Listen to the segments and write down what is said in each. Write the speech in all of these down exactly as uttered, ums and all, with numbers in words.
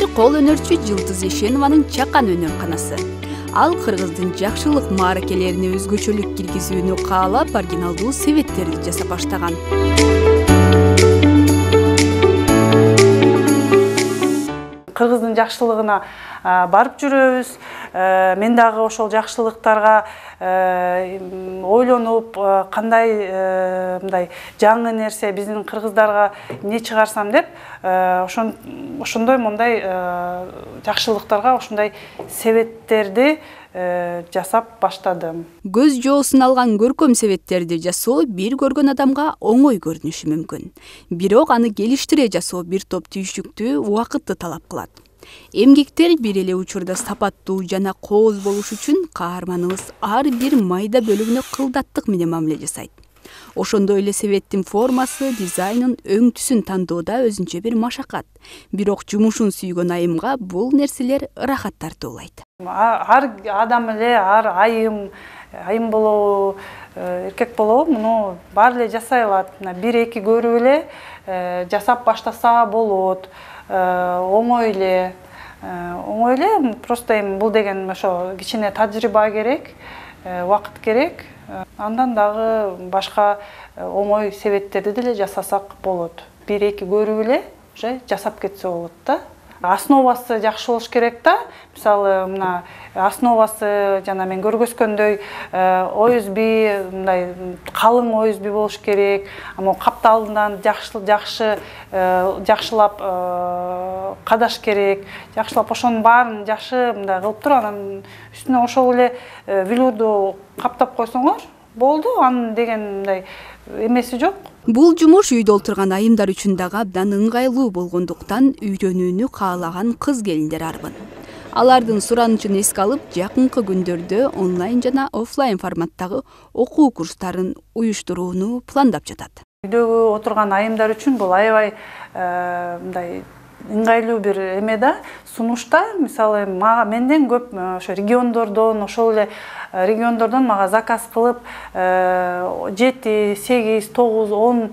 Бир кол өнөрчү Жылдыз Эшенованын чакан өнөрканасы. Ал кыргыздын жакшылык мааракелерине өзгөчөлүк киргизүүнү каалап, оригиналдуу себеттерди жасап баштаган. Кыргыздын жакшылыгына барып жүрөбүз. Мен дагы ошол жакшылыктарга ойлонуп, кандай мындай жаңы нерсе биздин кыргыздарга эмне чыгарсам деп, ошондой мондай жакшылыктарга ошондай себеттерди жасап баштадым. Көз жоосун алган көркөм себеттерди жасоо бир көргөн адамга оңой көрүнүшү мүмкүн. Бирок аны келиштире жасоо бир топ түйшүктүү убакытты талап кылат. Эмгектер бир эле учурда сапаттуу жана кооз болуш үчүн каарманыбыз ар бир майда бөлүгүнө кылдаттык менен мамиле жасайт. Ошондой эле себеттин формасы, дизайнын өң түсүн тандоодо өзүнчө бир машакат. Бирок жумушун сүйгөн айымга бул нерселер рахат тартуулайт. Ар адам эле, ар айым, айым болобу, эркек болобу, муну баары эле жасай алат. Бир-эки көрүп эле жасап баштаса болот. Оңой эле, оңой эле, просто эми бул деген ошо кичине тажрыйба керек, убакыт керек. Андан дагы башка оңой себеттерди деле жасасак болот. Бир-эки көрүп эле уже жасап кетсе болот да. Основасы жакшы болуш керек да. Мисалы, мына основасы жана мен көргөзгөндөй оюзби, мындай калың оюзби болуш керек. Ама капталынан жакшы жакшы жакшылап кадаш керек. Жакшылап ошонун баарын жакшы мындай кылып туруп, анан үстүнө ошол эле велюрду каптап койсоңор болду. Анын деген мындай эмеси жок. Бул жумуш үйдө отурган айымдар үчүн дагы абдан ыңгайлуу болгондуктан үйрөнүүнү каалаган кыз келиндер арбын. Алардын суранычын эске алып, жакынкы күндөрдө онлайн жана оффлайн форматтагы окуу курстарын уюштурууну пландап жатат. Үйдөгү отурган айымдар үчүн бул аябай мындай ыңгайлуу бир эме да, сунушта. Мисалы, мага менден көп ошо региондордон, ошол эле региондордон мага заказ кылып жети, сегиз, тогуз, он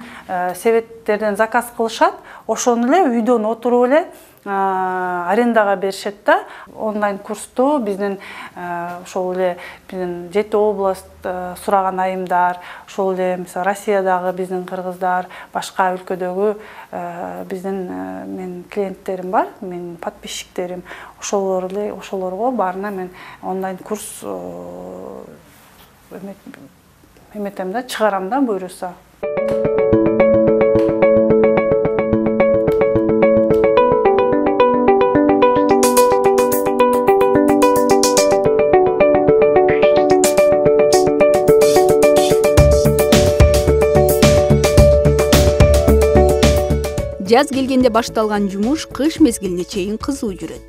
себеттерден заказ кылышат. Ошону эле үйдөн отуруп эле арендага беришет да. Онлайн курсту биздин ошол эле биздин жети область сураган айымдар, ошол эле мисалы Россиядагы биздин кыргыздар, башка өлкөдөгү биздин мен клиенттерим бар, мен подписчиктерим, ошолор эле ошолорго баарына мен онлайн курс эметем да, чыгарам да буюрса. Жаз келгенде башталган жумуш кыш мезгилине чейин кызуу жүрөт.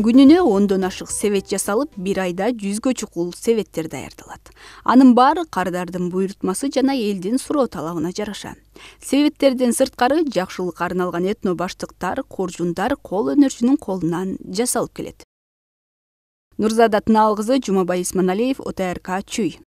Күнүнө ондон ашык себет жасалып, бир айда жүзгө чукул себеттер даярдалат. Анын баары кардардын буйрутмасы жана элдин суроо талабына жараша. Себеттерден сырткары жакшылыкка арналган этно баштыктар, коржундар кол өнөрчүнүн колунан жасалып келет. Нурзадат Налгызы, Жумабай Исманалиев, ОТРК Чүй.